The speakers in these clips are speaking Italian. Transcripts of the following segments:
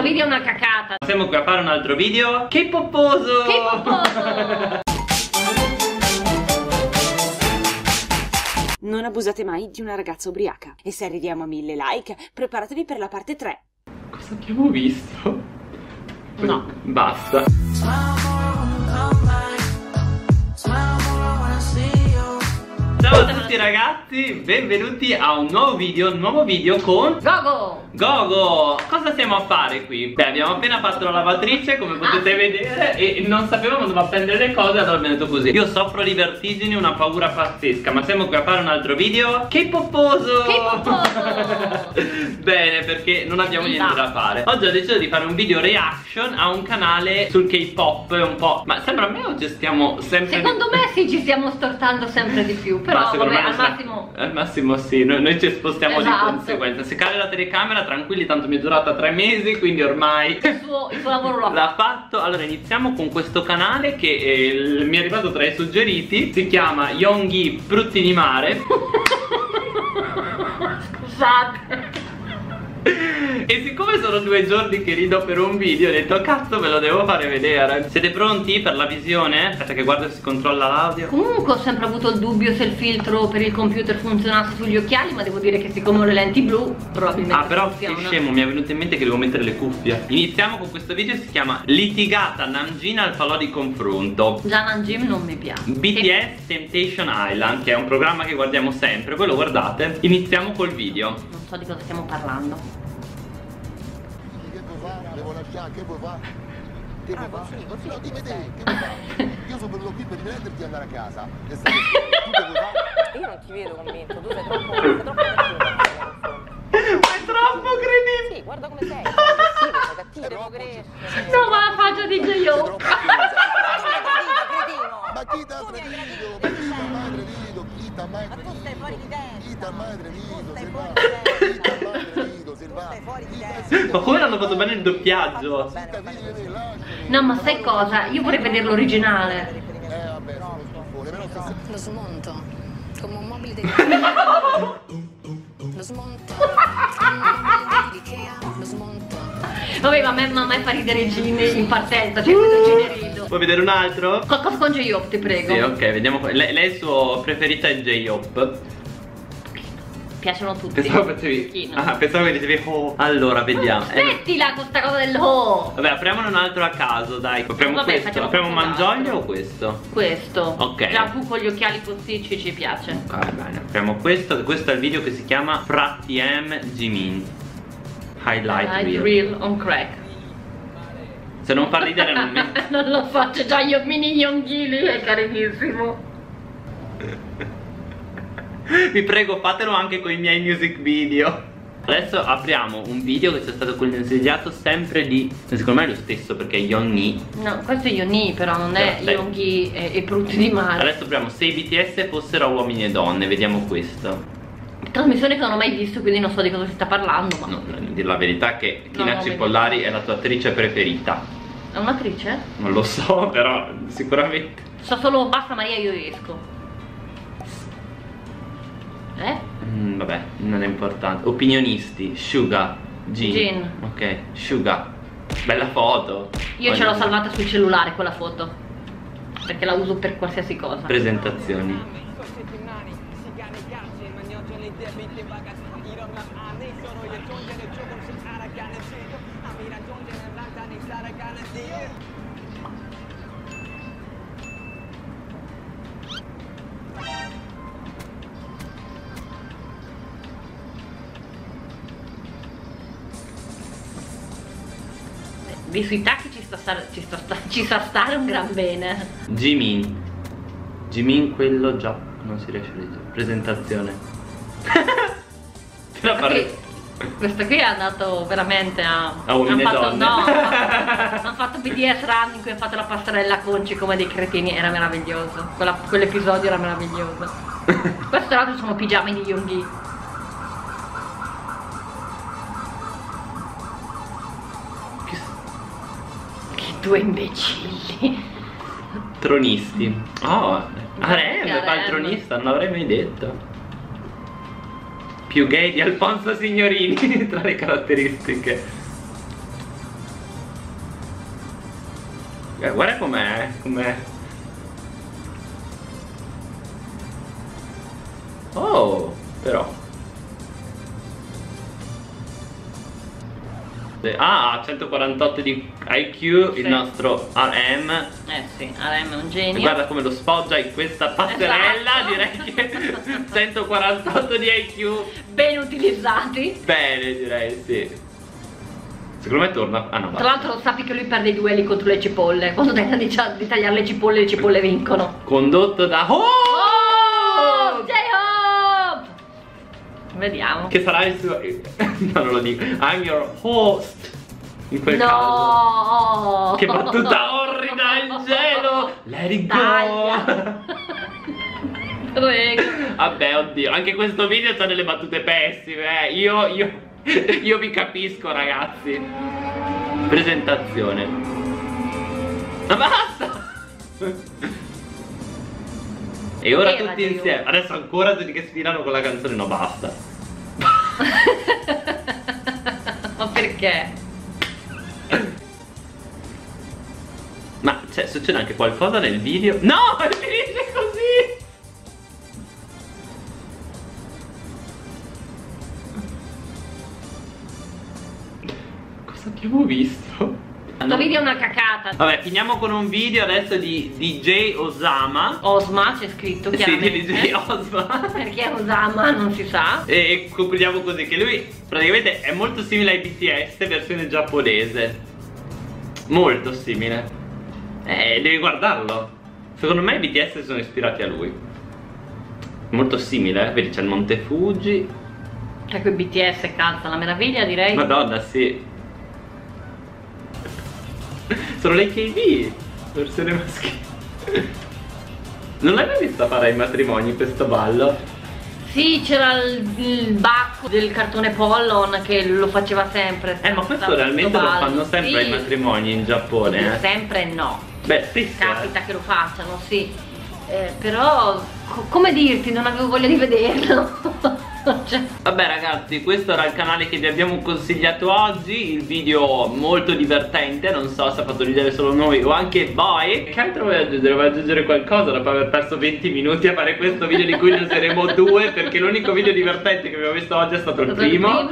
Questo video è una cacata. Siamo qui a fare un altro video. Che poposo! Che poposo! Non abusate mai di una ragazza ubriaca. E se arriviamo a 1000 like, preparatevi per la parte 3. Cosa abbiamo visto? No. Basta. Ciao a tutti ragazzi, benvenuti a un nuovo video con Gogo. Cosa stiamo a fare qui? Beh, abbiamo appena fatto la lavatrice, come potete vedere, e non sapevamo dove prendere le cose, allora abbiamo detto così. Io soffro di vertigini, una paura pazzesca, ma siamo qui a fare un altro video. Che poposo! Che poposo! Bene, perché non abbiamo niente da fare. Oggi ho deciso di fare un video reaction a un canale sul K-pop un po'. Ma sembra a me o ci stiamo sempre... Secondo me sì, ci stiamo stortando sempre di più, però... No, vabbè, al massimo sì, noi ci spostiamo, esatto, di conseguenza. Se cade la telecamera, tranquilli, tanto mi è durata 3 mesi, quindi ormai il suo lavoro l'ha fatto. Allora iniziamo con questo canale che mi è arrivato tra i suggeriti. Si chiama Yoongi Frutti di Mare. Scusate. E siccome sono 2 giorni che rido per un video, ho detto cazzo, ve lo devo fare vedere. Siete pronti per la visione? Aspetta che guardo se si controlla l'audio. Comunque ho sempre avuto il dubbio se il filtro per il computer funzionasse sugli occhiali, ma devo dire che siccome ho le lenti blu probabilmente... Ah, però che scemo, mi è venuto in mente che devo mettere le cuffie. Iniziamo con questo video, si chiama Litigata Nanjim al falò di confronto. Già Nanjim non mi piace. BTS Temptation Island, che è un programma che guardiamo sempre, voi lo guardate. Iniziamo col video. Non so di cosa stiamo parlando. Io sono venuto qui per prenderti e andare a casa. Io non ti vedo convinto, tu sei troppo cattivo. Ma è troppo credibile. Sì, guarda come sei. No, ma la faccia di J-Hope. Ma chi t'ha tradito? Ma chi t'ha mai tradito? Chi t'ha mai tradito? Ma tu stai fuori di testa. Chi t'ha mai tradito? Ma come l'hanno fatto bene il doppiaggio? No, ma sai cosa? Io vorrei vedere l'originale. Lo smonto come un mobile di... Lo smonto lo smonto. Vabbè, ma a me mai fa ridere Jin in partenza, cioè questo generido. Vuoi vedere un altro? Qualcosa con J-Hope, ti prego. Sì, ok, vediamo. Lei il suo preferito è J-Hope. Piacciono tutti. Pensavo facevi... Ah, pensavo che dicevi ho. Allora, vediamo. Smettila con sta cosa del ho. Vabbè, apriamone un altro a caso, dai. Apriamo questo. Apriamo un Mangiolio o questo? Questo. Ok. Già tu con gli occhiali posticci ci piace. Ok, bene. Apriamo questo. Questo è il video che si chiama Fratti M Jimin Highlight Reel on Crack. Se non fa ridere non mi... Non lo faccio già io, mini Yonghili. È carinissimo. Vi prego, fatelo anche con i miei music video. Adesso apriamo un video che ci è stato consigliato sempre di... Secondo me è lo stesso perché è Yoongi. No, questo è Yoongi, però non è Yoongi e Frutti di Mare. Adesso apriamo Se i BTS fossero uomini e donne, vediamo questo. Trasmissione che non ho mai visto, quindi non so di cosa si sta parlando, ma... No, dire la verità che Tina Cipollari è la tua attrice preferita. È un'attrice? Non lo so, però sicuramente. So solo basta Maria io esco. Vabbè, non è importante. Opinionisti, Suga, Jin. Ok, Suga. Bella foto. Io ce l'ho salvata sul cellulare quella foto, perché la uso per qualsiasi cosa. Presentazioni. Sui tacchi ci sa stare un gran bene. Jimin quello già non si riesce a leggere. Presentazione. Questo qui è andato veramente a uomini e donne. No, hanno fatto BTS Run in cui hanno fatto la passerella conci come dei cretini. Era meraviglioso. Quell'episodio era meraviglioso. Questo tra l'altro sono pigiami di Yoongi. Due imbecilli. Tronisti. Oh, RM fa il tronista, non l'avrei mai detto. Più gay di Alfonso Signorini. Tra le caratteristiche. Guarda com'è, com'è. Oh, però. Ah, 148 di IQ, sì. Il nostro RM. Sì, RM è un genio. E guarda come lo sfoggia in questa passerella, esatto. Direi che 148 di IQ ben utilizzati. Bene, direi, sì. Secondo me torna. Ah no, tra l'altro sappi che lui perde i duelli contro le cipolle. Quando tenta di tagliare le cipolle vincono. Condotto da J-Hope. Vediamo. Che sarà il suo. No, non lo dico. I'm your host. In quel caso. Che battuta orrida in cielo. Let it go. Prego. Vabbè, oddio. Anche questo video sta delle battute pessime. Io vi capisco, ragazzi. Presentazione. Ma basta! E ora tutti insieme. Adesso ancora quelli che sfilano con la canzone. No, basta. Ma perché? Ma cioè, succede anche qualcosa nel video? No! Finisce così! Abbiamo visto. Questo video è una cacata. Vabbè, finiamo con un video adesso di DJ Ozma. Ozma c'è scritto chiaramente. Sì, DJ Ozma. Perché Ozma non si sa. E copriamo così che lui praticamente è molto simile ai BTS versione giapponese. Molto simile. Devi guardarlo. Secondo me i BTS sono ispirati a lui. Molto simile, vedi c'è il Monte Fuji. Ecco i BTS canta la meraviglia, direi. Madonna, sì. Sono le KB, versione maschile. Non l'hai mai vista fare ai matrimoni questo ballo? Sì, c'era il bacco del cartone Pollon che lo faceva sempre. Ma questo realmente lo fanno sempre, sì, ai matrimoni in Giappone, eh? Sempre no. Beh, spesso capita che lo facciano, sì. Però, come dirti, non avevo voglia di vederlo. Vabbè ragazzi, questo era il canale che vi abbiamo consigliato oggi. Il video molto divertente. Non so se ha fatto ridere solo noi o anche voi. Che altro vuoi aggiungere? Vuoi aggiungere qualcosa dopo aver perso 20 minuti a fare questo video di cui ne useremo due? Perché l'unico video divertente che abbiamo visto oggi è stato il primo.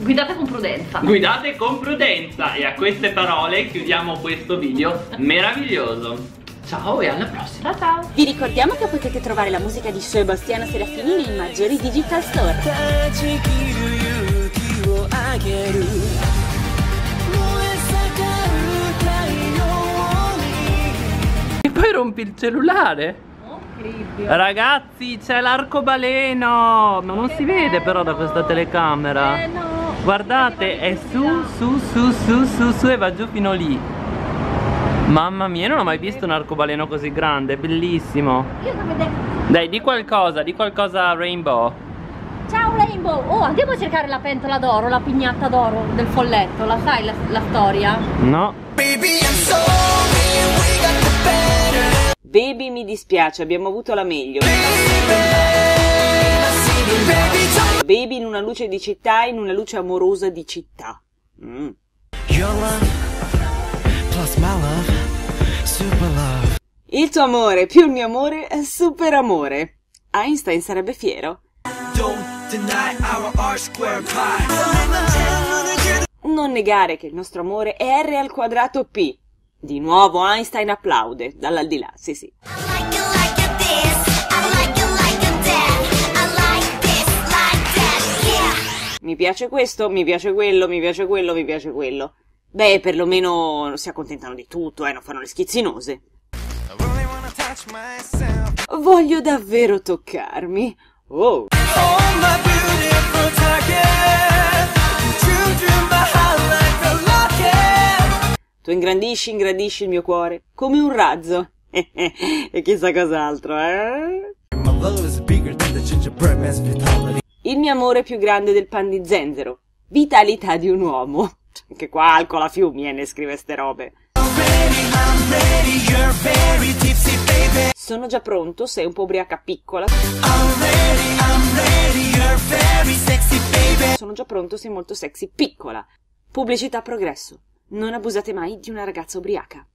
Guidate con prudenza. Guidate con prudenza. E a queste parole chiudiamo questo video meraviglioso. Ciao e alla prossima. Ciao. Vi ricordiamo che potete trovare la musica di Sebastiano Serafini nei maggiori digital store. E poi rompi il cellulare. Ragazzi, c'è l'arcobaleno. Ma non si vede però da questa telecamera. Guardate, è su e va giù fino lì. Mamma mia, non ho mai visto un arcobaleno così grande, bellissimo. Dai, di qualcosa Rainbow. Ciao Rainbow. Oh, andiamo a cercare la pentola d'oro, la pignatta d'oro del folletto, la sai la storia? No. Baby, mi dispiace, abbiamo avuto la meglio. Baby, in una luce di città, in una luce amorosa di città. Il tuo amore più il mio amore è super amore. Einstein sarebbe fiero. Non negare che il nostro amore è R al quadrato P. Di nuovo Einstein applaude dall'aldilà, sì sì. Mi piace questo, mi piace quello, mi piace quello, mi piace quello. Beh, perlomeno si accontentano di tutto, non fanno le schizzinose. Voglio davvero toccarmi. Oh. Tu ingrandisci il mio cuore come un razzo. E chissà cos'altro, eh? Il mio amore è più grande del pan di zenzero. Vitalità di un uomo. Anche qua alcola fiumi e ne scrive ste robe. Sono già pronto, sei un po' ubriaca piccola. Sono abbiamo già pronto Sei molto sexy piccola. Pubblicità progresso. Non abusate mai di una ragazza ubriaca.